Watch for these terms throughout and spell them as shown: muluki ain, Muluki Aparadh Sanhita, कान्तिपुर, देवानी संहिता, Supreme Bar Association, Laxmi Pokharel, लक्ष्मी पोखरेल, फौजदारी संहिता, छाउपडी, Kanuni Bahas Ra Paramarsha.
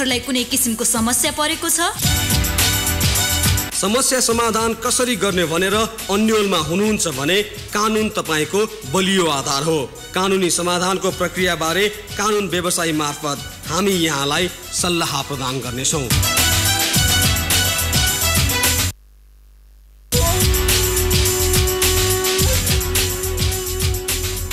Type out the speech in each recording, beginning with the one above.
नागरिकहरूलाई कुनै किसिमको समस्या परेको छ? समस्या समाधान कसरी गर्ने भनेर अन्योलमा हुनुहुन्छ भने कानुन तपाईको बलियो आधार हो। कानुनी समाधानको प्रक्रिया बारे कानुन व्यवसायी मार्फत हामी यहाँलाई सल्लाह प्रदान गर्नेछौं।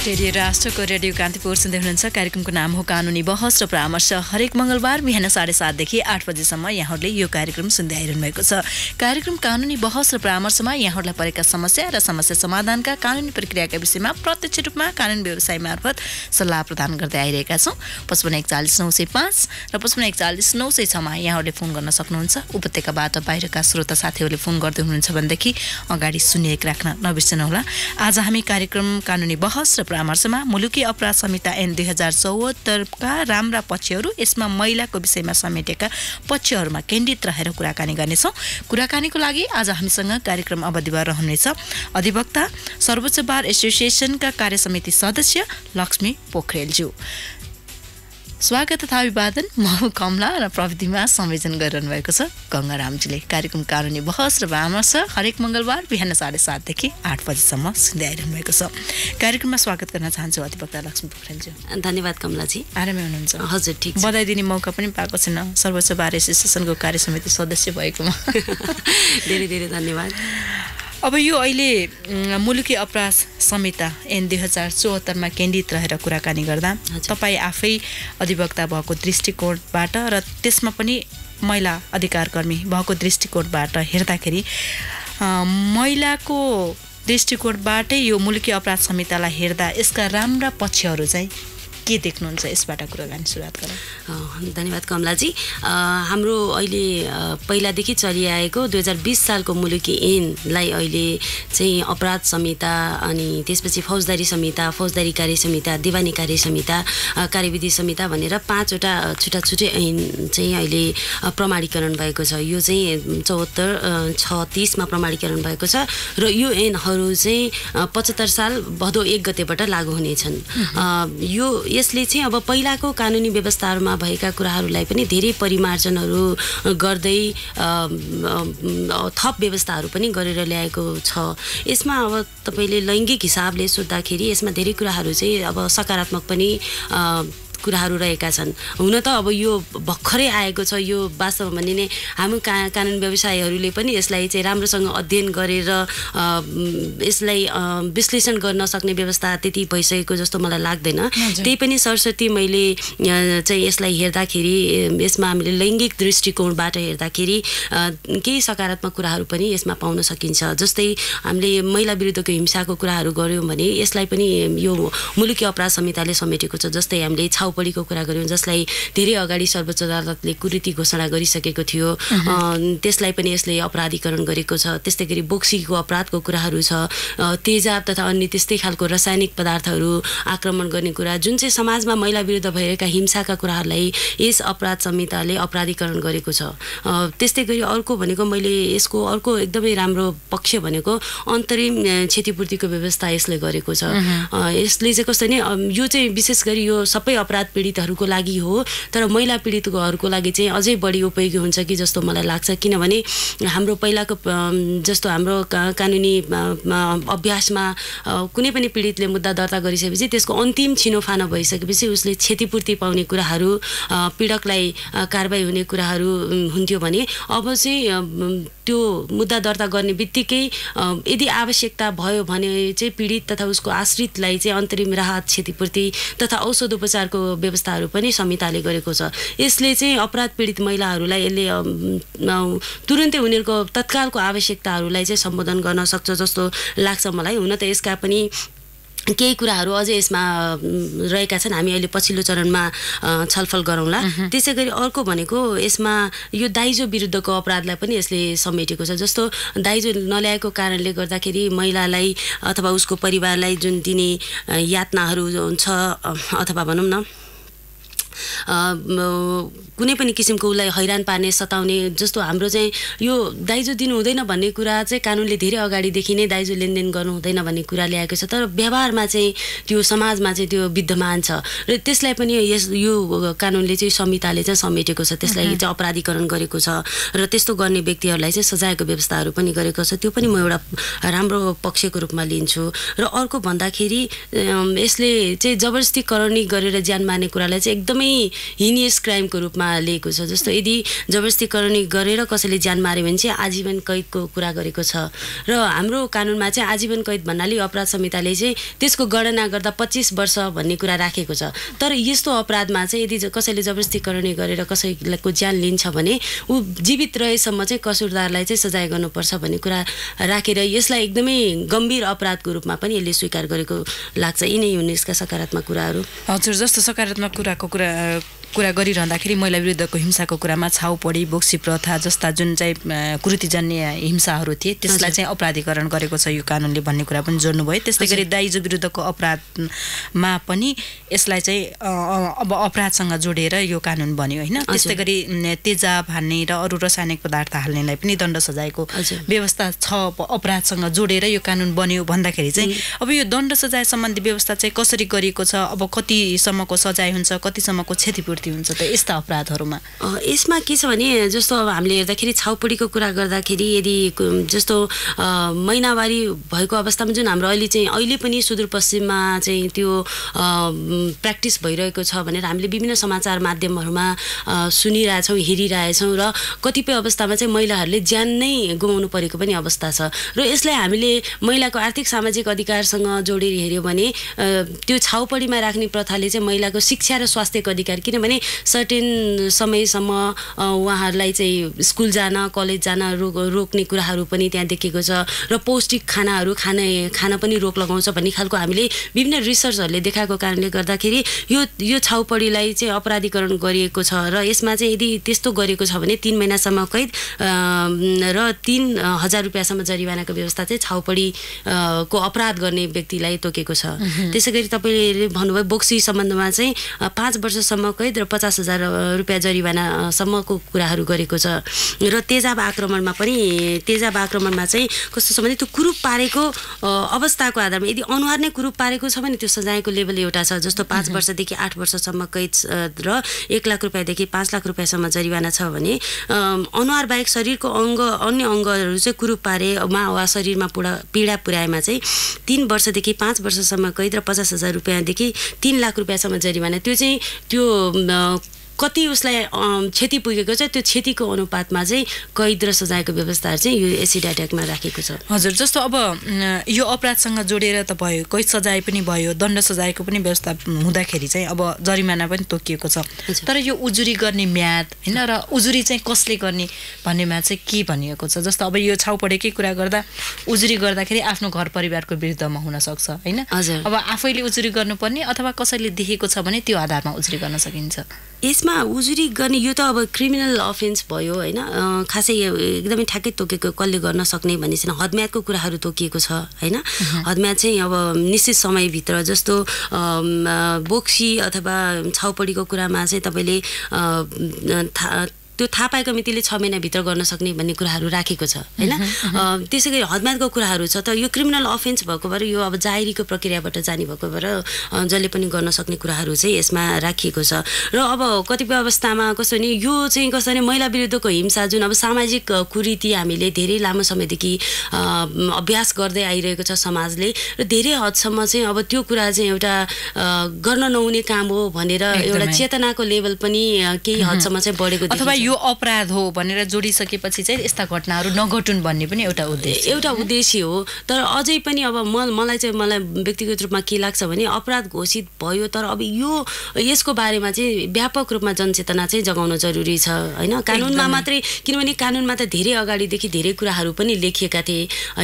रेडियो राष्ट्रको रेडियो कान्तिपुर सुन्दै हुनुहुन्छ। कार्यक्रमको नाम हो कानुनी बहस र परामर्श। हरेक मंगलबार बिहान 7:30 देखि 8 बजेसम्म यहाँहरूले यो कार्यक्रम सुन्दै आइरहनु भएको छ। कार्यक्रम कानुनी बहस र परामर्शमा यहाँहरूलाई परेका समस्या र समस्या समाधानका कानुनी प्रक्रियाका विषयमा प्रत्यक्ष रूपमा कानुन व्यवसाय मार्फत सल्लाह प्रदान गर्दै आइरहेका छौं। 5541 905 र 5541 906 मा यहाँहरूले फोन गर्न सक्नुहुन्छ। उपत्यकाबाट बाहिरका श्रोता साथीहरूले फोन गर्दै हुनुहुन्छ भनेदेखि अगाडि 01 राख्न नबिर्सनु होला। आज हामी कार्यक्रम कानुनी बहस र परामर्शमा मुलुकी अपराध संहिता ऐन 2074 का राम्रा पक्षहरू, यसमा महिलाको विषयमा समेटेका पक्षहरूमा केन्द्रित रहेर कुराकानी गर्नेछौं। कुराकानीको लागि आज हामीसँग कार्यक्रम अवधिमा रहनेछ अधिवक्ता सर्वोच्च बार एसोसिएसनका कार्य समिति सदस्य लक्ष्मी पोखरेलज्यू। स्वागत तथा अभिवादन। म कमला र प्रविधिमा संयोजन गरिरहनु भएको छ गंगारामजीले। कार्यक्रम कानुनी बहस र परामर्श हरेक मंगलबार बिहान 7:30 देखि 8 बजेसम्म सुन्दै आइरहनु भएको छ। कार्यक्रममा स्वागत गर्न चाहन्छु अधिवक्ता लक्ष्मी पोखरेलज्यू। धन्यवाद कमलाजी। आरामै हुनुहुन्छ? हजुर ठीक छ। बधाई दिने मौका पनि पाएको छैन सर्वोच्च बार एसोसिएसनको कार्य समिति सदस्य भएकोमा। धेरै धेरै धन्यवाद। अब यो अहिले मुलुकी अपराध संहिता ऐन 2074 केन्द्रित रहेर कुराकानी गर्दा तपाई आफै अधिवक्ता भएको दृष्टिकोणबाट र त्यसमा पनि महिला अधिकारकर्मी भएको दृष्टिकोणबाट हेर्दाखेरि महिलाको दृष्टिकोणबाटै यो मुलुकी अपराध संहितालाई हेर्दा यसका राम्रा पक्षहरू चाहिँ के देख्नुहुन्छ? यसबाट कुराकानी सुरुवात गरौँ। धन्यवाद कमलाजी। हाम्रो अहिले पहिलादेखि चलिआएको 2020 सालको मुलुकी ऐनलाई अहिले चाहिँ अपराध संहिता अनि त्यसपछि फौजदारी संहिता, फौजदारी कार्य संहिता, दिवानी कार्य संहिता, कार्यविधि संहिता भनेर 5वटा छुट्टा छुट्टै ऐन चाहिँ अहिले प्रमाणीकरण भएको छ। यो चाहिँ 74 36 मा प्रमाणीकरण भएको छ र यो ऐनहरू चाहिँ 75 साल भदौ 1 गतेबाट लागू हुनेछन्। यो यसले चाहिँ अब पहिलाको कानुनी व्यवस्थाहरूमा भएका कुराहरूलाई पनि धेरै परिमार्जनहरू गर्दै थप व्यवस्थाहरू पनि गरेर ल्याएको छ। यसमा अब तपाईले लैङ्गिक हिसाबले सोद्धाखेरि यसमा धेरै कुराहरू चाहिँ अब सकारात्मक पनि कुराहरू रहेका छन्। हुन त अब यो भर्खरै आएको छ, यो वास्तवमा भने नै हाम्रो कानुन व्यवसायीहरूले पनि यसलाई चाहिँ राम्रोसँग अध्ययन गरेर यसलाई विश्लेषण गर्न सक्ने व्यवस्था त्यति भइसकेको जस्तो मलाई लाग्दैन। त्यही पनि सरस्वती मैले चाहिँ यसलाई हेर्दाखेरि यसमा हामीले लैङ्गिक दृष्टिकोणबाट हेर्दाखेरि केही सकारात्मक कुराहरू पनि यसमा पाउन सकिन्छ। जस्तै हामीले महिला विरुद्धको हिंसाको कुराहरू गऱ्यौँ भने यसलाई पनि यो मुलुकी अपराध संहिताले समेटेको छ। जस्तै हामीले छाउपडीको कुरा गऱ्यौँ जसलाई धेरै अगाडि सर्वोच्च अदालतले कुरीति घोषणा गरिसकेको थियो, त्यसलाई पनि यसले अपराधीकरण गरेको छ। त्यस्तै गरी बोक्सीको अपराधको कुराहरू छ, तेजाब तथा अन्य त्यस्तै खालको रासायनिक पदार्थहरू आक्रमण गर्ने कुरा, जुन चाहिँ समाजमा महिला विरुद्ध भएका हिंसाका कुराहरूलाई यस अपराध संहिताले अपराधीकरण गरेको छ। त्यस्तै गरी अर्को भनेको मैले यसको अर्को एकदमै राम्रो पक्ष भनेको अन्तरिम क्षतिपूर्तिको व्यवस्था यसले गरेको छ। यसले चाहिँ कस्तो नि, यो चाहिँ विशेष गरी यो सबै अपराध पीडितहरूको लागि हो, तर महिला पीडितहरूको लागि चाहिँ अझै बढी उपयोगी हुन्छ कि जस्तो मलाई लाग्छ। किनभने हाम्रो पहिलाको जस्तो हाम्रो कानुनी अभ्यासमा कुनै पनि पीडितले मुद्दा दर्ता गरिसकेपछि त्यसको अन्तिम छिनोफानो भइसकेपछि उसले क्षतिपूर्ति पाउने कुराहरू, पीडकलाई कारबाही हुने कुराहरू हुन्थ्यो भने अब चाहिँ त्यो मुद्दा दर्ता गर्ने बित्तिकै यदि आवश्यकता भयो भने चाहिँ पीडित तथा उसको आश्रितलाई चाहिँ अन्तरिम राहत, क्षतिपूर्ति तथा औषध उपचारको व्यवस्थाहरू पनि संहिताले गरेको छ। यसले चाहिँ अपराध पीडित महिलाहरूलाई यसले तुरुन्तै उनीहरूको तत्कालको आवश्यकताहरूलाई चाहिँ सम्बोधन गर्न सक्छ जस्तो लाग्छ मलाई। हुन त यसका पनि केही कुराहरू अझै यसमा रहेका छन्, हामी अहिले पछिल्लो चरणमा छलफल गरौँला। त्यसै गरी अर्को भनेको यसमा यो दाइजो विरुद्धको अपराधलाई पनि यसले समेटेको छ। जस्तो दाइजो नल्याएको कारणले गर्दाखेरि महिलालाई अथवा उसको परिवारलाई जुन दिने यातनाहरू हुन्छ अथवा भनौँ न कुनै पनि किसिमको उलाई हैरान पार्ने सताउने जस्तो हाम्रो चाहिँ यो दाइजो दिनु हुँदैन भन्ने कुरा चाहिँ कानुनले धेरै अगाडिदेखि नै दाइजो लेनदेन गर्नु हुँदैन भन्ने कुरा ल्याएको छ। तर व्यवहारमा चाहिँ त्यो समाजमा चाहिँ त्यो विद्यमान छ र त्यसलाई पनि यो कानुनले चाहिँ संहिताले चाहिँ समेटेको छ, त्यसलाई चाहिँ अपराधीकरण गरेको छ र त्यस्तो गर्ने व्यक्तिहरूलाई चाहिँ सजायको व्यवस्थाहरू पनि गरेको छ। त्यो पनि म एउटा राम्रो पक्षको रूपमा लिन्छु। र अर्को भन्दाखेरि यसले चाहिँ जबरजस्ती करणी गरेर ज्यान मार्ने कुरालाई चाहिँ एकदमै हिनियस क्राइमको रूपमा लिएको छ। जस्तो यदि जबरजस्ती करणी गरेर कसैले ज्यान मार्यो भने चाहिँ आजीवन कैदको कुरा गरेको छ र हाम्रो कानुनमा चाहिँ आजीवन कैद भन्नाले अपराध संहिताले चाहिँ त्यसको गणना गर्दा 25 वर्ष भन्ने कुरा राखेको छ। तर यस्तो अपराधमा चाहिँ यदि कसैले जबरजस्ती करणी गरेर कसैको ज्यान लिन्छ भने ऊ जीवित रहेसम्म चाहिँ कसुरदारलाई चाहिँ सजाय गर्नुपर्छ भन्ने कुरा राखेर यसलाई एकदमै गम्भीर अपराधको रूपमा पनि यसले स्वीकार गरेको लाग्छ। यिनै हुन् यसका सकारात्मक कुराहरू। हजुर, जस्तो सकारात्मक कुरा गरिरहँदाखेरि महिला विरुद्धको हिंसाको कुरामा छाउपडी बोक्सी प्रथा जस्ता जुन चाहिँ कुरीतिजन्य हिंसाहरू थिए त्यसलाई चाहिँ अपराधीकरण गरेको छ यो कानुनले भन्ने कुरा पनि जोड्नुभयो। त्यस्तै गरी दाइजो विरुद्धको अपराधमा पनि यसलाई चाहिँ अब अपराधसँग जोडेर यो कानुन बन्यो होइन। त्यस्तै गरी तेजाब हान्ने र अरू रासायनिक पदार्थ हाल्नेलाई पनि दण्ड सजायको व्यवस्था छ अपराधसँग जोडेर यो कानुन बन्यो भन्दाखेरि चाहिँ अब यो दण्ड सजाय सम्बन्धी व्यवस्था चाहिँ कसरी गरिएको छ, अब कतिसम्मको सजाय हुन्छ, कतिसम्मको क्षतिपूर्ति हुन्छ त यस्ता अपराधहरूमा? यसमा के छ भने जस्तो अब हामीले हेर्दाखेरि छाउपडीको कुरा गर्दाखेरि यदि जस्तो महिनावारी भएको अवस्थामा जुन हाम्रो अहिले पनि सुदूरपश्चिममा चाहिँ त्यो प्र्याक्टिस भइरहेको छ भनेर हामीले विभिन्न समाचार माध्यमहरूमा सुनिरहेछौँ, हेरिरहेछौँ र कतिपय अवस्थामा चाहिँ महिलाहरूले ज्यान नै गुमाउनु परेको पनि अवस्था छ। र यसलाई हामीले महिलाको आर्थिक सामाजिक अधिकारसँग जोडेर हेऱ्यौँ भने त्यो छाउपडीमा राख्ने प्रथाले चाहिँ महिलाको शिक्षा र स्वास्थ्यको अधिकार, किनभने सर्टेन समयसम्म उहाँहरूलाई चाहिँ स्कुल जान कलेज जान रोक्ने कुराहरू पनि त्यहाँ देखिएको छ र पौष्टिक खानाहरू खाना पनि रोक लगाउँछ भन्ने खालको हामीले विभिन्न रिसर्चहरूले देखाएको कारणले गर्दाखेरि यो छाउपडीलाई चाहिँ अपराधीकरण गरिएको छ। र यसमा चाहिँ यदि त्यस्तो गरेको छ भने 3 महिनासम्म कैद र 3000 रुपियाँसम्म जरिवानाको व्यवस्था चाहिँ छाउपडी को अपराध गर्ने व्यक्तिलाई तोकेको छ। त्यसै गरी तपाईँले भन्नुभयो बोक्सी सम्बन्धमा चाहिँ 5 वर्षसम्म कैद र 50,000 रुपियाँ जरिवानासम्मको कुराहरू गरेको छ। र तेजाब आक्रमणमा चाहिँ कस्तो छ भने त्यो कुरूप पारेको अवस्थाको आधारमा यदि अनुहार नै कुरूप पारेको छ भने त्यो सजायको लेभल एउटा छ। जस्तो 5 वर्षदेखि 8 वर्षसम्म कैद र 1 लाख रुपियाँदेखि 5 लाख रुपियाँसम्म जरिवाना छ भने अनुहार बाहेक शरीरको अन्य अङ्गहरू चाहिँ कुरूप पारेमा वा शरीरमा पीडा पुर्याएमा चाहिँ 3 वर्षदेखि 5 वर्षसम्म कैद र 50,000 रुपियाँदेखि 3 लाख रुपियाँसम्म जरिवाना। त्यो कति उसलाई क्षति पुगेको छ त्यो क्षतिको अनुपातमा चाहिँ कैद र सजायको व्यवस्था चाहिँ यो एसिड अट्याकमा राखेको छ। हजुर, जस्तो अब यो अपराधसँग जोडेर त भयो, कैद सजाय पनि भयो, दण्ड सजायको पनि व्यवस्था हुँदाखेरि चाहिँ अब जरिमाना पनि तोकिएको छ। तर यो उजुरी गर्ने म्याद हैन र उजुरी चाहिँ कसले गर्ने भन्नेमा चाहिँ के भनिएको छ? जस्तो अब यो छाउपडेकै कुरा गर्दा उजुरी गर्दाखेरि आफ्नो घर परिवारको विरुद्धमा हुन सक्छ हैन, अब आफैले उजुरी गर्नुपर्ने अथवा कसैले देखेको छ भने त्यो आधारमा उजुरी गर्न सकिन्छ। यसमा उजुरी गर्ने यो त अब क्रिमिनल अफेन्स भयो होइन, खासै एकदमै ठ्याक्कै तोकेको कसले गर्न सक्ने भन्ने छैन। हदम्यादको कुराहरू तोकिएको छ होइन। हदम्याद चाहिँ अब निश्चित समयभित्र जस्तो बोक्सी अथवा छाउपडीको कुरामा चाहिँ तपाईँले त्यो थाहा पाएको मितिले 6 महिनाभित्र गर्न सक्ने भन्ने कुराहरू राखेको छ होइन। त्यसै गरी हदम्यादको कुराहरू छ। त यो क्रिमिनल अफेन्स भएको भएर यो अब जाहेरीको प्रक्रियाबाट जाने भएको भएर जसले पनि गर्न सक्ने कुराहरू चाहिँ यसमा राखिएको छ। र अब कतिपय अवस्थामा कस्तो भने यो चाहिँ कस्तो भने महिला विरुद्धको हिंसा जुन अब सामाजिक कुरीति हामीले धेरै लामो समयदेखि अभ्यास गर्दै आइरहेको छ समाजले, र धेरै हदसम्म चाहिँ अब त्यो कुरा चाहिँ एउटा गर्न नहुने काम हो भनेर एउटा चेतनाको लेभल पनि केही हदसम्म चाहिँ बढेको छ। यो अपराध हो भनेर जोडिसकेपछि चाहिँ यस्ता घटनाहरू नघटुन् भन्ने पनि एउटा उद्देश्य हो। तर अझै पनि अब मलाई व्यक्तिगत रूपमा के लाग्छ भने अपराध घोषित भयो तर अब यसको बारेमा चाहिँ व्यापक रूपमा जनचेतना चाहिँ जगाउन जरुरी छ होइन, कानुनमा मात्रै। किनभने कानुनमा त धेरै अगाडिदेखि धेरै कुराहरू पनि लेखिएका थिए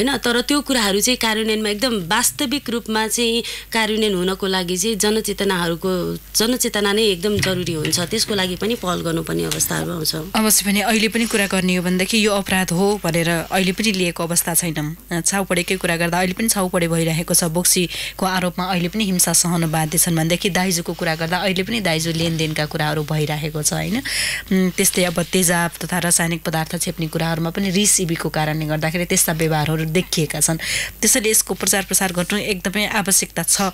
होइन, तर त्यो कुराहरू चाहिँ कार्यान्वयनमा एकदम वास्तविक रूपमा चाहिँ कार्यान्वयन हुनको लागि चाहिँ जनचेतना नै एकदम जरुरी हुन्छ। त्यसको लागि पनि पहल गर्नुपर्ने अवस्थाहरू आउँछ। गर्छौं। अवश्य पनि अहिले पनि कुरा गर्ने हो भन्दाखेरि यो अपराध हो भनेर अहिले पनि लिएको अवस्था छैन। छाउपडेकै कुरा गर्दा अहिले पनि छाउपडे भइरहेको छ। बोक्सीको आरोपमा अहिले पनि हिंसा सहन बाध्य छन् भन्दाखेरि दाइजोको कुरा गर्दा अहिले पनि दाइजो लेनदेनका कुराहरू भइरहेको छ हैन। त्यस्तै अब तेजाब तथा रासायनिक पदार्थ छेप्ने कुराहरूमा पनि रिसिबीको कारणले गर्दाखेरि त्यस्ता व्यवहारहरू देखिएका छन्। त्यसैले यसको प्रचार प्रसार गर्नु एकदमै आवश्यकता छ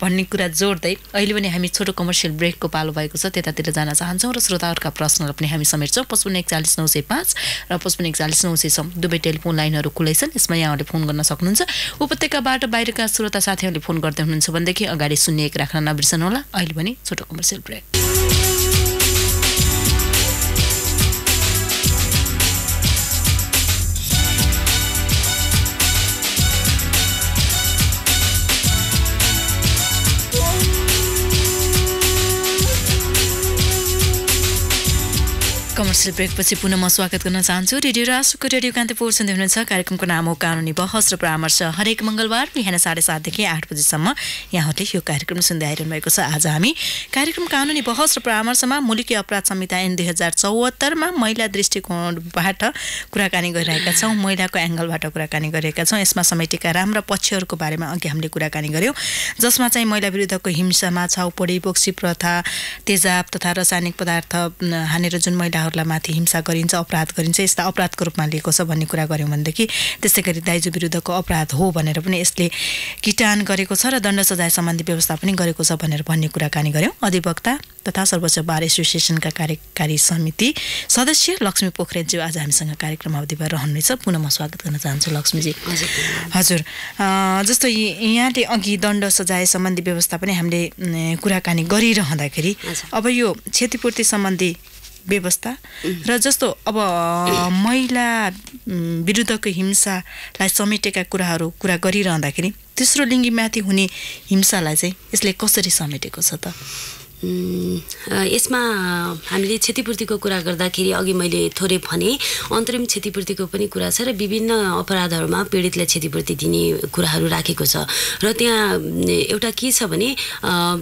भन्ने कुरा जोड्दै अहिले पनि हामी छोटो कमर्सियल ब्रेकको पालो भएको छ, त्यतातिर जान चाहन्छौँ र श्रोताहरुका प्रश्नहरु पनि हामी समेट्छौँ। ५५ ४१ ९०५ र ५५ ४१ ९०६ दुवै टेलिफोन लाइनहरु खुलै छन्। यसमा यहाँहरुले फोन गर्न सक्नुहुन्छ। उपत्यकाबाट बाहिरका श्रोता साथीहरुले फोन गर्दै हुनुहुन्छ भन्देखि अगाडि ०१ राख्न नबिर्सनु होला। अहिले पनि छोटो कमर्सियल ब्रेक। कमर्सियल ब्रेकपछि पुनः म स्वागत गर्न चाहन्छु। रेडियो राष्ट्रको रेडियो कान्तिपुर सुन्दै हुनुहुन्छ। कार्यक्रमको नाम हो कानुनी बहस र परामर्श। हरेक मंगलबार बिहान ७:३० देखि ८ बजेसम्म यहाँहरूले यो कार्यक्रम सुन्दै आइरहनु भएको छ। आज हामी कार्यक्रम कानुनी बहस र परामर्शमा मुलुकी अपराध संहिता ऐन 2074 मा महिला दृष्टिकोणबाट कुराकानी गरिरहेका छौँ, महिलाको एङ्गलबाट कुराकानी गरिरहेका छौँ। यसमा समेटेका राम्रा पक्षहरूको बारेमा अघि हामीले कुराकानी गर्यौँ, जसमा चाहिँ महिला विरुद्धको हिंसामा छाउपडी, बोक्सी प्रथा, तेजाब तथा रासायनिक पदार्थ हानेर जुन महिला माथि हिंसा गरिन्छ, अपराध गरिन्छ, यस्ता अपराधको रूपमा लिएको छ भन्ने कुरा गऱ्यौँ भनेदेखि त्यसै गरी दाइजो विरुद्धको अपराध हो भनेर पनि यसले किटान गरेको छ र दण्ड सजाय सम्बन्धी व्यवस्था पनि गरेको छ भनेर भन्ने कुराकानी गऱ्यौँ। अधिवक्ता तथा सर्वोच्च बार एसोसिएसनका कार्यकारी समिति सदस्य लक्ष्मी पोखरेलज्यू आज हामीसँग कार्यक्रम अवधिमा रहनुहुनेछ। पुनः म स्वागत गर्न चाहन्छु लक्ष्मीजी। हजुर, जस्तो यहाँले अघि दण्ड सजाय सम्बन्धी व्यवस्था पनि हामीले कुराकानी गरिरहँदाखेरि अब यो क्षतिपूर्ति सम्बन्धी व्यवस्था र जस्तो अब महिला विरुद्धको हिंसालाई समेटेका कुराहरू कुरा गरिरहँदाखेरि तेस्रो लिङ्गीमाथि हुने हिंसालाई चाहिँ यसले कसरी समेटेको छ त? यसमा हामीले क्षतिपूर्तिको कुरा गर्दाखेरि अघि मैले थोरै भने अन्तरिम क्षतिपूर्तिको पनि कुरा छ र विभिन्न अपराधहरूमा पीडितलाई क्षतिपूर्ति दिने कुराहरू राखेको छ। र त्यहाँ एउटा के छ भने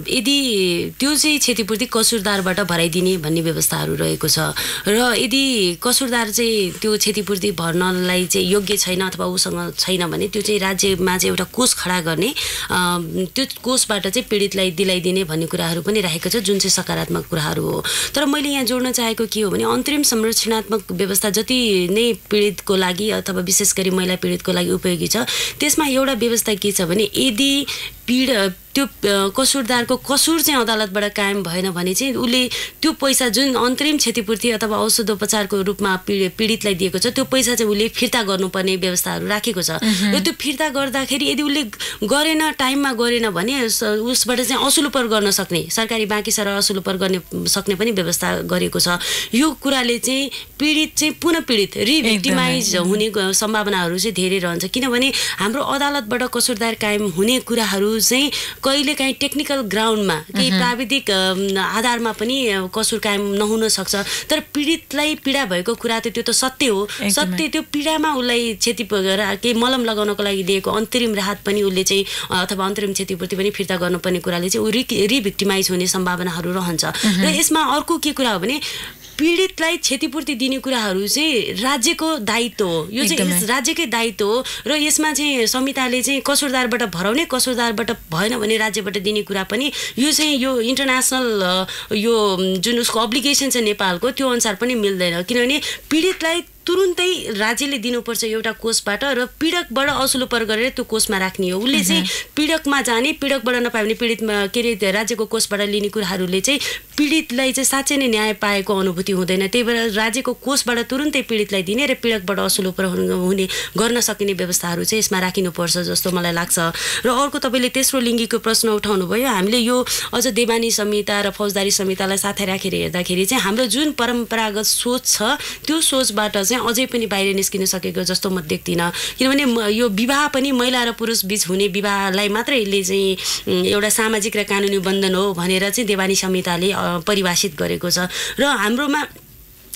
यदि त्यो चाहिँ क्षतिपूर्ति कसुरदारबाट भराइदिने भन्ने व्यवस्थाहरू रहेको छ र यदि कसुरदार चाहिँ त्यो क्षतिपूर्ति भर्नलाई चाहिँ योग्य छैन अथवा उसँग छैन भने त्यो चाहिँ राज्यमा चाहिँ एउटा कोष खडा गर्ने, त्यो कोषबाट चाहिँ पीडितलाई दिलाइदिने भन्ने कुराहरू पनि राखेको जुन चाहिँ सकारात्मक कुराहरू हो। तर मैले यहाँ जोड्न चाहेको के हो भने अन्तरिम संरक्षणात्मक व्यवस्था जति नै पीडितको लागि अथवा विशेष गरी महिला पीडितको लागि उपयोगी छ, त्यसमा एउटा व्यवस्था के छ भने यदि त्यो कसुरदारको कसुर चाहिँ अदालतबाट कायम भएन भने चाहिँ उसले त्यो पैसा जुन अन्तरिम क्षतिपूर्ति अथवा औषधोपचारको रूपमा पीडितलाई दिएको छ त्यो पैसा चाहिँ उसले फिर्ता गर्नुपर्ने व्यवस्थाहरू राखेको छ। र त्यो फिर्ता गर्दाखेरि यदि उसले गरेन, टाइममा गरेन भने उसबाट चाहिँ असुल उपर गर्न सक्ने, सरकारी बाँकी सारा असुल उपर गर्ने सक्ने पनि व्यवस्था गरेको छ। यो कुराले चाहिँ पीडित चाहिँ पुनः पीडित रिभिक्टिमाइज हुने सम्भावनाहरू चाहिँ धेरै रहन्छ, किनभने हाम्रो अदालतबाट कसुरदार कायम हुने कुराहरू चाहिँ कहिलेकाहीँ टेक्निकल ग्राउन्डमा केही प्राविधिक आधारमा पनि कसुर कायम नहुन सक्छ। तर पीडितलाई पीडा भएको कुरा त त्यो त सत्य हो, सत्य त्यो पीडामा उसलाई क्षति केही मलम लगाउनको लागि दिएको अन्तरिम राहत पनि उसले चाहिँ अथवा अन्तरिम क्षतिपूर्ति पनि फिर्ता गर्नुपर्ने कुराले चाहिँ ऊ रिभिक्टिमाइज हुने सम्भावनाहरू रहन्छ। र यसमा अर्को के कुरा हो भने पीडितलाई क्षतिपूर्ति दिने कुराहरू चाहिँ राज्यको दायित्व हो, यो चाहिँ राज्यकै दायित्व हो। र यसमा चाहिँ संहिताले चाहिँ कसुरदारबाट भराउने, कसुरदारबाट भएन भने राज्यबाट दिने कुरा पनि यो चाहिँ यो इन्टरनेसनल यो जुन उसको अब्लिगेसन छ नेपालको त्यो अनुसार पनि मिल्दैन, किनभने पीडितलाई तुरुन्तै राज्यले दिनुपर्छ एउटा कोषबाट र पीडकबाट असुल उपर गरेर त्यो कोषमा राख्ने हो। उसले चाहिँ पीडकमा जाने, पीडकबाट नपायो भने पीडितमा के अरे राज्यको कोषबाट लिने कुराहरूले चाहिँ पीडितलाई चाहिँ साँच्चै नै न्याय पाएको अनुभूति हुँदैन। त्यही भएर राज्यको कोषबाट तुरुन्तै पीडितलाई दिने र पीडकबाट असुल उपर हुने गर्न सकिने व्यवस्थाहरू चाहिँ यसमा राखिनुपर्छ जस्तो मलाई लाग्छ। र अर्को तपाईँले तेस्रो लिङ्गीको प्रश्न उठाउनुभयो, हामीले यो अझ देवानी संहिता र फौजदारी संहितालाई साथै राखेर हेर्दाखेरि चाहिँ हाम्रो जुन परम्परागत सोच छ त्यो सोचबाट चाहिँ अझै पनि बाहिर निस्किन सकेको जस्तो म देख्दिनँ, किनभने यो विवाह पनि महिला र पुरुष बीच हुने विवाहलाई मात्र यसले चाहिँ एउटा सामाजिक र कानुनी बन्धन हो भनेर चाहिँ देवानी संहिताले परिभाषित गरेको छ। र हाम्रोमा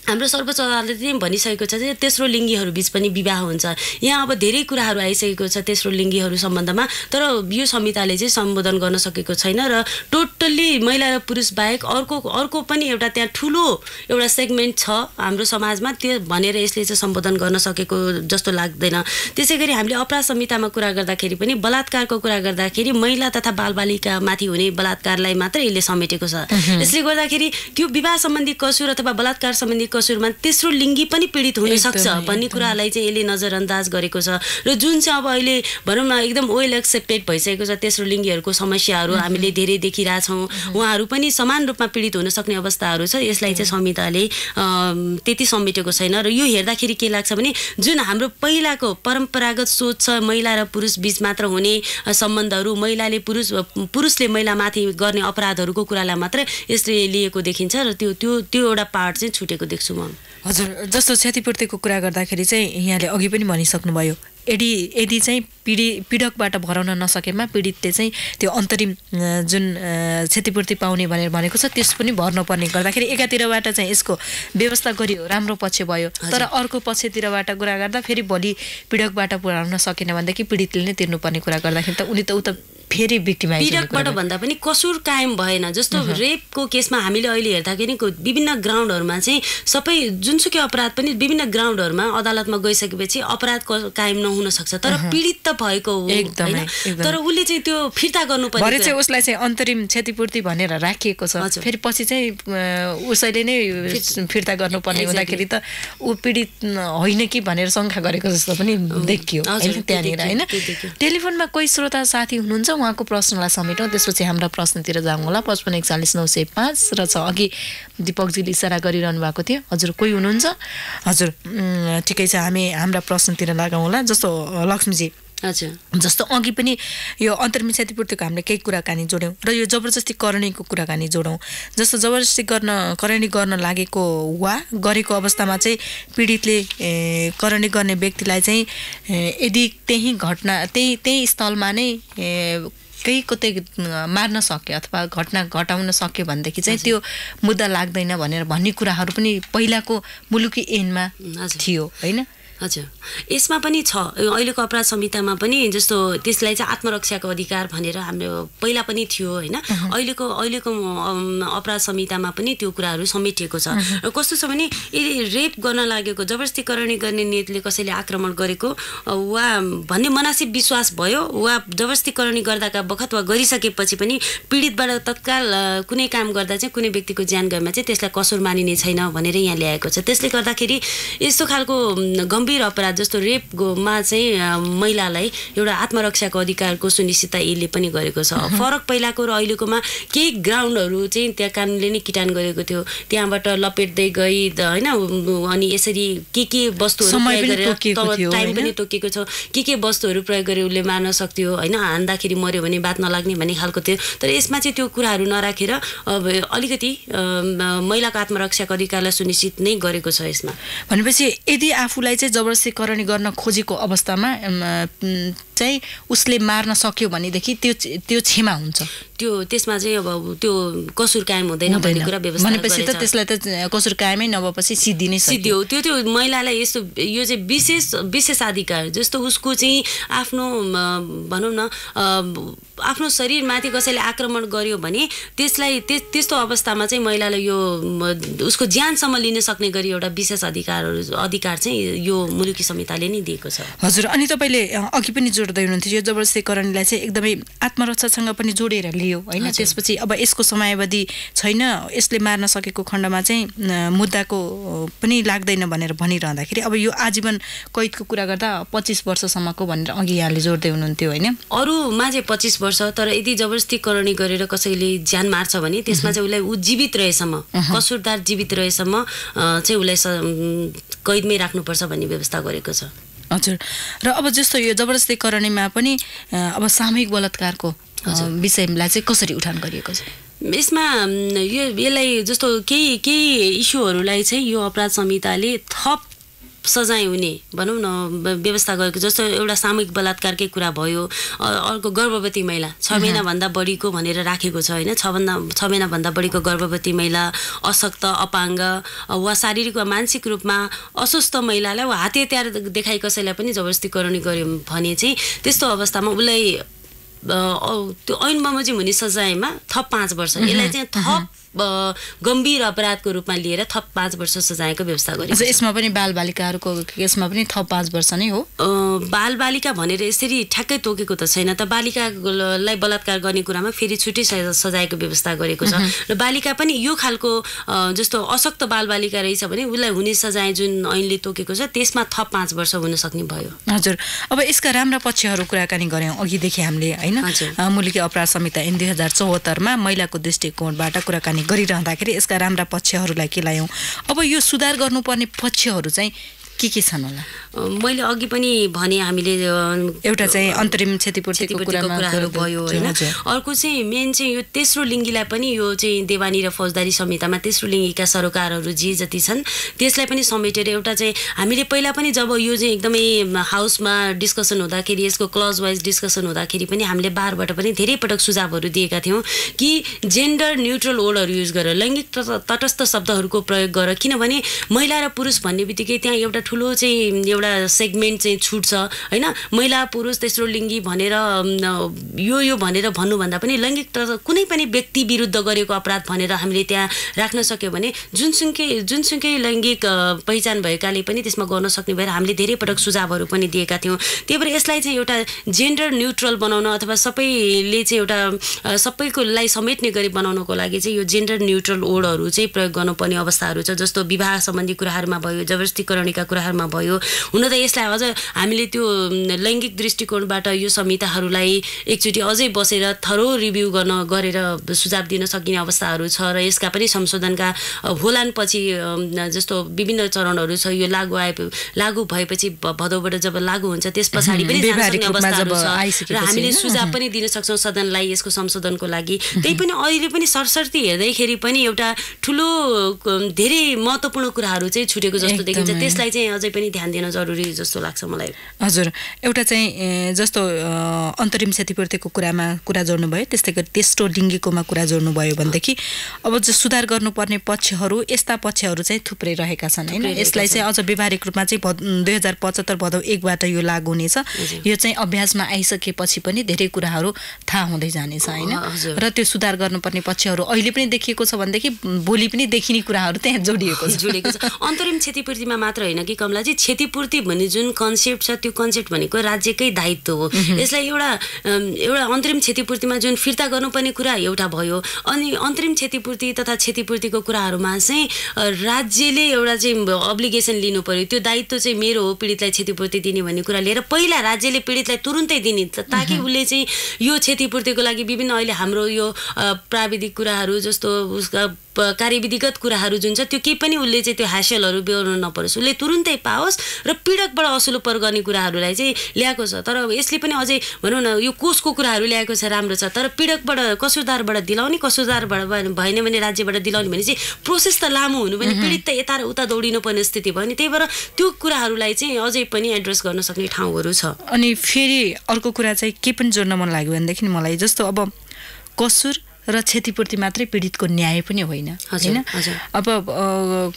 हाम्रो सर्वोच्च अदालतले पनि भनिसकेको छ जे तेस्रो लिङ्गीहरु बीच पनि विवाह हुन्छ। यहाँ अब धेरै कुराहरु आइसकेको छ तेस्रो लिङ्गीहरु सम्बन्धमा, तर यो संहिताले चाहिँ सम्बोधन गर्न सकेको छैन र टोटल्ली महिला र पुरुष बाहेक अर्को अर्को पनि एउटा त्यहाँ ठूलो एउटा सेगमेन्ट छ हाम्रो समाजमा, त्यो भनेर यसले चाहिँ सम्बोधन गर्न सकेको जस्तो लाग्दैन। त्यसैगरी हामीले अपराध संहितामा कुरा गर्दाखेरि पनि बलात्कारको कुरा गर्दाखेरि महिला तथा बालबालिकामाथि हुने बलात्कारलाई मात्र यसले समेटेको छ। यसले गर्दाखेरि त्यो विवाह सम्बन्धी कसुर अथवा बलात्कार सम्बन्धी कसुरमा तेस्रो लिङ्गी पनि पीडित हुन सक्छ भन्ने कुरालाई चाहिँ यसले नजरअन्दाज गरेको छ। र जुन चाहिँ अब अहिले भनौँ न एकदम वेल एक्सेप्टेड भइसकेको छ तेस्रो लिङ्गीहरूको समस्याहरू हामीले धेरै देखिरहेछौँ, उहाँहरू पनि समान रूपमा पीडित हुन सक्ने अवस्थाहरू छ। यसलाई चाहिँ संहिताले त्यति समेटेको छैन र यो हेर्दाखेरि के लाग्छ भने जुन हाम्रो पहिलाको परम्परागत सोच छ महिला र पुरुष बीच मात्र हुने सम्बन्धहरू, महिलाले पुरुषले महिलामाथि गर्ने अपराधहरूको कुरालाई मात्र यसले लिएको देखिन्छ र त्यो त्यो त्यो एउटा पार्ट चाहिँ छुटेको देख्छ। हजुर, जस्तो क्षतिपूर्तिको कुरा गर्दाखेरि चाहिँ यहाँले अघि पनि भनिसक्नुभयो, यदि चाहिँ पीडकबाट भराउन नसकेमा पीडितले चाहिँ त्यो अन्तरिम जुन क्षतिपूर्ति पाउने भनेर भनेको छ त्यस पनि भर्नुपर्ने गर्दाखेरि एकातिरबाट चाहिँ यसको व्यवस्था गरियो राम्रो पक्ष भयो, तर अर्को पक्षतिरबाट कुरा गर्दा फेरि भोलि पीडकबाट पुर्याउन सकेन भनेदेखि पीडितले नै तिर्नुपर्ने कुरा गर्दाखेरि त उनी त उता फेरि भिक्टिमाइज पीडकबाट भन्दा पनि कसुर कायम भएन। जस्तो रेपको केसमा हामीले अहिले हेर्दाखेरि विभिन्न ग्राउन्डहरूमा चाहिँ सबै जुनसुकै अपराध पनि विभिन्न ग्राउन्डहरूमा अदालतमा गइसकेपछि अपराध कायम नहुन सक्छ, तर पीडित त भएको हो हैन, तर उसले चाहिँ त्यो फिर्ता गर्नुपर्छ। भरे चाहिँ उसलाई चाहिँ अन्तरिम क्षतिपूर्ति भनेर राखिएको छ, फेरि पछि चाहिँ उसैले नै फिर्ता गर्नुपर्ने हुँदाखेरि त ऊ पीडित होइन कि भनेर शंका गरेको जस्तो पनि देखियो हैन त्यहाँनिर हैन। टेलिफोनमा कोही श्रोता साथी हुनुहुन्छ, उहाँको प्रश्नलाई समेटौँ, त्यसपछि हाम्रो प्रश्नतिर जाउँ होला। 55 41 905 र छ अघि दीपकजीले इशारा गरिरहनु भएको थियो। हजुर, कोही हुनुहुन्छ? हजुर, ठिकै छ, हाम्रा प्रश्नतिर लगाउँ होला। जस्तो लक्ष्मीजी, हजुर, जस्तो अघि पनि यो अन्तरिम क्षतिपूर्तिको हामीले केही कुराकानी जोड्यौँ र यो जबरजस्ती करणीको कुराकानी जोडौँ। जस्तो जबरजस्ती करणी गर्न लागेको वा गरेको अवस्थामा चाहिँ पीडितले करणी गर्ने व्यक्तिलाई चाहिँ यदि त्यही घटना त्यही स्थलमा नै केही कतै मार्न सक्यो अथवा घटना घटाउन सक्यो भनेदेखि चाहिँ त्यो मुद्दा लाग्दैन भनेर भन्ने कुराहरू पनि पहिलाको मुलुकी ऐनमा थियो होइन। हजुर, यसमा पनि छ अहिलेको अपराध संहितामा पनि, जस्तो त्यसलाई चाहिँ आत्मरक्षाको अधिकार भनेर हाम्रो पहिला पनि थियो होइन। अहिलेको अपराध संहितामा पनि त्यो कुराहरू समेटिएको छ। र कस्तो छ भने रेप गर्न लागेको, जबरजस्तीकरणी गर्ने नियतले कसैले आक्रमण गरेको वा भन्ने मनासिब विश्वास भयो वा जबरजस्तीकरणी गर्दाका बखत वा गरिसकेपछि पनि पीडितबाट तत्काल कुनै काम गर्दा चाहिँ कुनै व्यक्तिको ज्यान गएमा चाहिँ त्यसलाई कसुर मानिने छैन भनेर यहाँ ल्याएको छ। त्यसले गर्दाखेरि यस्तो खालको गम्भीर अपराध जस्तो रेपमा चाहिँ महिलालाई एउटा आत्मरक्षाको अधिकारको सुनिश्चितता यसले पनि गरेको छ। फरक पहिलाको र अहिलेकोमा केही ग्राउन्डहरू चाहिँ त्यहाँ कानुनले नै किटान गरेको थियो, त्यहाँबाट लपेट्दै गई होइन, अनि यसरी के वस्तुहरू टाइम पनि तोकिएको छ, के वस्तुहरू प्रयोग गरे उसले मार्न सक्थ्यो होइन, हान्दाखेरि मर्यो भने बात नलाग्ने भन्ने खालको थियो। तर यसमा चाहिँ त्यो कुराहरू नराखेर अब अलिकति महिलाको आत्मरक्षाको अधिकारलाई सुनिश्चित नै गरेको छ यसमा। भनेपछि यदि आफूलाई जबरजस्तीकरणी गर्न खोजेको अवस्थामा चाहिँ उसले मार्न सक्यो भनेदेखि त्यो क्षमा हुन्छ, त्यसमा चाहिँ अब त्यो कसुर कायम हुँदैन भन्ने कुरा व्यवस्था भनेपछि त त्यसलाई त कसुर कायमै नभएपछि सिद्धि नै सिद्धियो। त्यो महिलालाई यस्तो यो चाहिँ विशेषाधिकार जस्तो उसको चाहिँ आफ्नो भनौँ न आफ्नो शरीरमाथि कसैले आक्रमण गर्यो भने त्यसलाई त्यस्तो अवस्थामा चाहिँ महिलालाई यो उसको ज्यानसम्म लिन सक्ने गरी एउटा विशेष अधिकार चाहिँ यो मुलुकी संहिताले नै दिएको छ। हजुर, अनि तपाईँले अघि पनि जोड्दै हुनुहुन्थ्यो यो जबरजस्तीकरणलाई चाहिँ एकदमै आत्मरक्षासँग पनि जोडेर लियो होइन, त्यसपछि अब यसको समयावधि छैन, यसले मार्न सकेको खण्डमा चाहिँ मुद्दाको पनि लाग्दैन भनेर भनिरहँदाखेरि अब यो आजीवन कैदको कुरा गर्दा 25 वर्षसम्मको भनेर अघि यहाँले जोड्दै हुनुहुन्थ्यो होइन, अरूमा चाहिँ 25 वर्ष, तर यदि जबरजस्तीकरणी गरेर कसैले ज्यान मार्छ भने त्यसमा चाहिँ उसलाई जीवित रहेसम्म, कसुरदार जीवित रहेसम्म चाहिँ उसलाई कैदमै राख्नुपर्छ भन्ने व्यवस्था गरेको छ। हजुर, र अब जस्तो यो जबरजस्तीकरणीमा पनि अब सामूहिक बलात्कारको विषयलाई चाहिँ कसरी उठान गरिएको छ? यसमा यसलाई जस्तो केही इस्युहरूलाई चाहिँ यो अपराध संहिताले थप सजाय हुने भनौं न व्यवस्था गरेको। जस्तो एउटा सामूहिक बलात्कारकै कुरा भयो, अर्को गर्भवती महिला ६ महिना भन्दा बढीको भनेर राखेको छ हैन, ६ महिना भन्दा बढीको गर्भवती महिला, अशक्त, अपाङ्ग वा शारीरिक वा मानसिक रूपमा अस्वस्थ महिलालाई वा हत्याचार देखाइ कसैलाई पनि जबरजस्ती कराउने गर्यो भने चाहिँ त्यस्तो अवस्थामा उलाई त्यो ऐन बमोजिम हुने सजायमा थप 5 वर्ष, यसलाई चाहिँ थप गम्भीर अपराधको रूपमा लिएर थप 5 वर्ष सजायको व्यवस्था गरिन्छ। यसमा पनि बालबालिकाहरूको केसमा पनि थप 5 वर्ष नै हो। बालबालिका भनेर यसरी ठ्याक्कै तोकेको त छैन त, बालिकालाई बलात्कार गर्ने कुरामा फेरि छुट्टै सजायको व्यवस्था गरेको छ। र बालिका पनि यो खालको जस्तो अशक्त बालबालिका रहेछ भने उसलाई हुने सजाय जुन ऐनले तोकेको छ त्यसमा थप 5 वर्ष हुन सक्ने भयो। हजुर, अब यसका राम्रा पक्षहरू कुराकानी गऱ्यौँ अघिदेखि हामीले होइन। मुलुकी अपराध संहिता ऐन 2074 मा महिलाको दृष्टिकोणबाट कुराकानी गरिरहँदाखेरि यसका राम्रा पक्षहरूलाई के ल्यायौँ। अब यो सुधार गर्नुपर्ने पक्षहरू चाहिँ के छन् होला? मैले अघि पनि भने हामीले एउटा चाहिँ अन्तरिम क्षतिपूर्तिको कुराहरू भयो हैन। अर्को चाहिँ मेन चाहिँ यो तेस्रो लिङ्गीलाई पनि यो चाहिँ देवानी र फौजदारी संहितामा तेस्रो लिङ्गीका सरोकारहरू जे जति छन् त्यसलाई पनि समेटेर एउटा चाहिँ हामीले पहिला पनि जब यो चाहिँ एकदमै हाउसमा डिस्कसन हुँदाखेरि यसको क्लज वाइज डिस्कसन हुँदाखेरि पनि हामीले बारबाट पनि धेरै पटक सुझावहरू दिएका थियौँ कि जेन्डर न्युट्रल वर्डहरू युज गरेर लैङ्गिक तटस्थ शब्दहरूको प्रयोग गरेर, किनभने महिला र पुरुष भन्ने बित्तिकै त्यहाँ एउटा ठुलो चाहिँ एउटा सेगमेन्ट चाहिँ छुट्छ हैन। महिला पुरुष तेस्रो लिङ्गी भनेर यो भनेर भन्नुभन्दा पनि लैङ्गिक कुनै पनि व्यक्ति विरुद्ध गरेको अपराध भनेर हामीले त्यहाँ राख्न सक्यो भने जुनसुकै लैङ्गिक पहिचान भएकाले पनि त्यसमा गर्न सक्ने भएर हामीले धेरै पटक सुझावहरू पनि दिएका थियौँ। त्यही भएर यसलाई चाहिँ एउटा जेन्डर न्युट्रल बनाउन अथवा सबैले चाहिँ एउटा सबैकोलाई समेट्ने गरी बनाउनको लागि चाहिँ यो जेन्डर न्युट्रल वर्डहरू चाहिँ प्रयोग गर्नुपर्ने अवस्थाहरू छ। जस्तो विवाह सम्बन्धी कुराहरूमा भयो, जबरजस्तीकरणका कुराहरूमा भयो। हुन त यसलाई अझ हामीले त्यो लैङ्गिक दृष्टिकोणबाट यो संहिताहरूलाई एकचोटि अझै बसेर थरो रिभ्यू गरेर सुझाव दिन सकिने अवस्थाहरू छ र यसका पनि संशोधनका होलान पछि जस्तो विभिन्न चरणहरू छ। यो लागू भएपछि भदौबाट जब लागू हुन्छ त्यस पछाडि पनि अवस्थाहरू छ र हामीले सुझाव पनि दिन सक्छौँ सदनलाई यसको संशोधनको लागि। त्यही पनि अहिले पनि सरसर्ती हेर्दाखेरि पनि एउटा ठुलो धेरै महत्त्वपूर्ण कुराहरू चाहिँ छुटेको जस्तो देखिन्छ, त्यसलाई चाहिँ अझै पनि ध्यान दिन जरुरी जस्तो लाग्छ मलाई। हजुर, एउटा चाहिँ जस्तो अन्तरिम क्षतिपूर्तिको कुरामा कुरा जोड्नुभयो, त्यस्तै गरी तेस्रो लिङ्गीकोमा कुरा जोड्नुभयो भनेदेखि अब जो सुधार गर्नुपर्ने पक्षहरू यस्ता पक्षहरू चाहिँ थुप्रै रहेका छन् होइन। यसलाई चाहिँ अझ व्यवहारिक रूपमा चाहिँ 2075 भदौ 1 बाट यो लागू हुनेछ। यो चाहिँ अभ्यासमा आइसकेपछि पनि धेरै कुराहरू थाहा हुँदै जानेछ होइन, र त्यो सुधार गर्नुपर्ने पक्षहरू अहिले पनि देखिएको छ भनेदेखि भोलि पनि देखिने कुराहरू त्यहाँ जोडिएको छ। अन्तरिम क्षतिपूर्तिमा मात्र होइन कि कमला जी, क्षतिपूर्ति भन्ने जुन कन्सेप्ट छ त्यो कन्सेप्ट भनेको राज्यकै दायित्व हो। यसलाई एउटा अन्तरिम क्षतिपूर्तिमा जुन फिर्ता गर्नुपर्ने कुरा एउटा भयो, अनि अन्तरिम क्षतिपूर्ति तथा क्षतिपूर्तिको कुराहरूमा चाहिँ राज्यले एउटा चाहिँ अब्लिगेसन लिनु पर्यो। त्यो दायित्व चाहिँ मेरो हो पीडितलाई क्षतिपूर्ति दिने भन्ने कुरा लिएर पहिला राज्यले पीडितलाई तुरुन्तै दिने ताकि उसले चाहिँ यो क्षतिपूर्तिको लागि विभिन्न अहिले हाम्रो यो प्राविधिक कुराहरू जस्तो उसका कार्यविधिगत कुराहरू जुन छ त्यो केही पनि उसले चाहिँ त्यो हासिलहरू बेहोर्न नपरोस्, उसले तुरुन्तै पाओस् र पीडकबाट असुलोपर गर्ने कुराहरूलाई चाहिँ ल्याएको छ। तर यसले पनि अझै भनौँ न यो कोषको कुराहरू ल्याएको छ राम्रो छ, तर पीडकबाट कसुरदारबाट दिलाउने, कसुरदारबाट भएन भने राज्यबाट दिलाउने भने चाहिँ प्रोसेस त लामो हुनु भने पीडित त यता र उता दौडिनुपर्ने स्थिति भयो नि। त्यही भएर त्यो कुराहरूलाई चाहिँ अझै पनि एड्रेस गर्न सक्ने ठाउँहरू छ। अनि फेरि अर्को कुरा चाहिँ के पनि जोड्न मन लाग्यो भनेदेखि मलाई जस्तो अब कसुर र क्षतिपूर्ति मात्रै पीडितको न्याय पनि होइन होइन। अब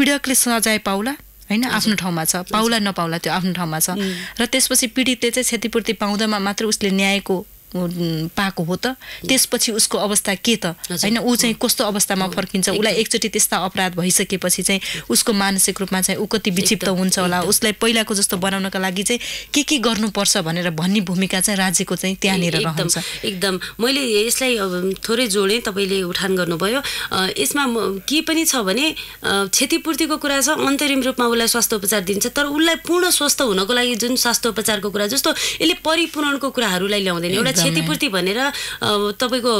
पीडकले सजाय पाउला होइन, आफ्नो ठाउँमा छ, पाउला नपाउला त्यो आफ्नो ठाउँमा छ, र त्यसपछि पीडितले चाहिँ क्षतिपूर्ति पाउँदामा मात्र उसले न्यायको पाएको हो त, त्यसपछि उसको अवस्था के त हैन। ऊ चाहिँ कस्तो अवस्थामा फर्किन्छ, उसलाई एकचोटि त्यस्ता अपराध भइसकेपछि चाहिँ उसको मानसिक रूपमा चाहिँ ऊ कति विक्षिप्त हुन्छ होला, उसलाई पहिलाको जस्तो बनाउनका लागि चाहिँ के गर्नुपर्छ भनेर भन्ने भूमिका चाहिँ राज्यको चाहिँ त्यहाँनिर रहन्छ। एकदम मैले यसलाई थोरै जोडेँ, तपाईँले उठान गर्नुभयो। यसमा के पनि छ भने क्षतिपूर्तिको कुरा छ, अन्तरिम रूपमा उसलाई स्वास्थ्य उपचार दिन्छ, तर उसलाई पूर्ण स्वस्थ हुनको लागि जुन स्वास्थ्य उपचारको कुरा जस्तो यसले परिपूरणको कुराहरूलाई ल्याउँदैन। एउटा क्षतिपूर्ति भनेर तपाईको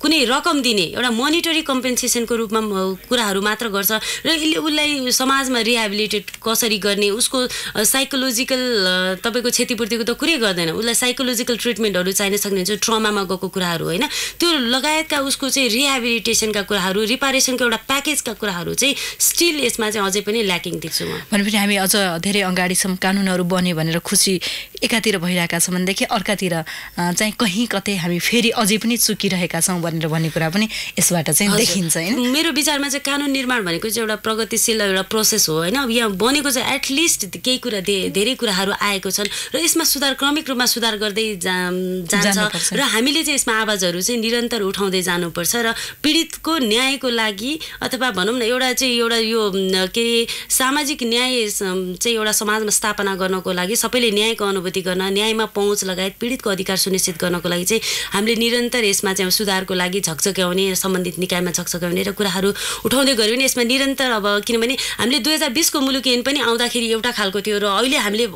कुनै रकम दिने एउटा मोनिटरी कम्पेन्सेसन को रूपमा कुराहरु मात्र गर्छ र यसले उलाई समाजमा रिहैबिलिटेट कसरी गर्ने उसको साइकोलोजिकल तपाईको क्षतिपूर्तिको त कुरै गर्दैन उलाई साइकोलोजिकल ट्रिटमेन्टहरु चाहिन सक्ने हुन्छ ट्रमामा गएको कुराहरु हैन त्यो लगायतका उसको चाहिँ रिहैबिलिटेसनका कुराहरु रिपेरेसनको एउटा प्याकेजका कुराहरु चाहिँ स्टिल यसमा चाहिँ अझै पनि ल्याकिङ देख्छु म भनेपछि हामी अझ धेरै अगाडि सम्म कानुनहरु बन्यो भनेर खुशी एकातिर भइरहेका छौं भनेदेखि अर्कातिर चाहिँ कहीं कतै हामी फेरि अझै पनि चुकिरहेका छौं भनेर भन्ने कुरा पनि यसबाट चाहिँ देखिन्छ हैन मेरो विचारमा चाहिँ कानुन निर्माण भनेको चाहिँ एउटा प्रगतिशील एउटा प्रोसेस हो हैन यहाँ बनेको चाहिँ एट लिस्ट केही कुरा धेरै कुराहरु आएको छन् र यसमा सुधार क्रमिक रूपमा सुधार गर्दै जान्छ र हामीले चाहिँ यसमा आवाजहरु चाहिँ निरन्तर उठाउँदै जानुपर्छ र पीडितको न्यायको लागि अथवा भनौं न एउटा चाहिँ एउटा यो के सामाजिक न्याय चाहिँ एउटा समाजमा स्थापना गर्नको लागि सबैले न्यायको अनुभूति गर्न न्यायमा पहुँच लगायत पीडितको अधिकार सुनिश्चित गर्नको लागि चाहिँ हामीले निरन्तर यसमा चाहिँ सुधारको लागि झकझक्याउने सम्बन्धित निकायमा झकझक्याउने र कुराहरु उठाउँदै गयो भने यसमा निरन्तर अब किनभने हामीले 2020 को मुलुकी ऐन पनि आउँदाखेरि एउटा खालको थियो र अहिले हामीले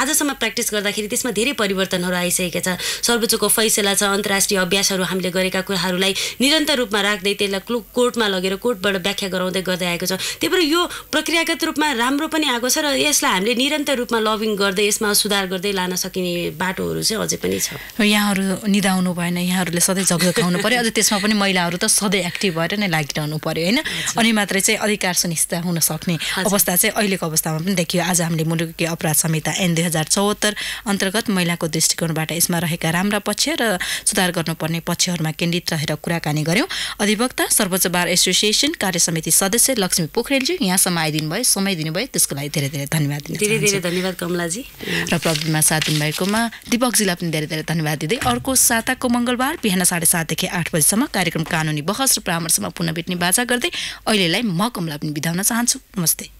आजसम्म प्र्याक्टिस गर्दाखेरि त्यसमा धेरै परिवर्तनहरु आइसकेका छ सर्वोच्चको फैसला छ अन्तर्राष्ट्रिय अभ्यासहरु हामीले गरेका कुराहरुलाई निरन्तर रूपमा राख्दै त्यसलाई कोर्टमा लगेर कोर्टबाट व्याख्या गराउँदै गर्दै आएको छ त्यसैले यो प्रक्रियागत रूपमा राम्रो पनि आएको छ र यसलाई हामीले निरन्तर रूपमा लभिङ गर्दै यसमा सुधार गर्दै लान सकिने बाटोहरु चाहिँ अझै पनि छ यहाँहरु निदाउनु भएन यहाँहरुले सधैँ झगझकाउनु पर्यो अझ त्यसमा पनि महिलाहरु त सधैँ एक्टिभ भएर नै लागिरहनु पर्यो हैन अनि मात्रै चाहिँ अधिकार सुनिश्चित हुन सक्ने अवस्था चाहिँ अहिलेको अवस्थामा पनि देखियो आज हामीले मुलुकी अपराध संहिता ऐन 2074 अन्तर्गत महिलाको दृष्टिकोणबाट यसमा रहेका राम्रा पक्ष र सुधार गर्नुपर्ने पक्षहरुमा केन्द्रित रहेर कुराकानी गर्यौं अधिवक्ता सर्वोच्च बार एसोसिएसन कार्य समिति सदस्य लक्ष्मी पोखरेलजी यहाँसम्म आइदिनु भयो समय दिनुभयो त्यसको लागि धेरै धेरै धन्यवाद दिन चाहन्छु धेरै धेरै धन्यवाद कमलाजी र प्रविधिमा साथ दिनुभएकोमा दीपकजीलाई पनि धेरै धेरै धन्यवाद दिदै अर्को साताको मंगलबार बिहान 7:30 देखि 8 बजेसम्म कार्यक्रम कानुनी बहस र परामर्शमा पुनः भेट्ने बाचा गर्दै अहिलेलाई म कमला पनि बिदा हुन चाहन्छु नमस्ते।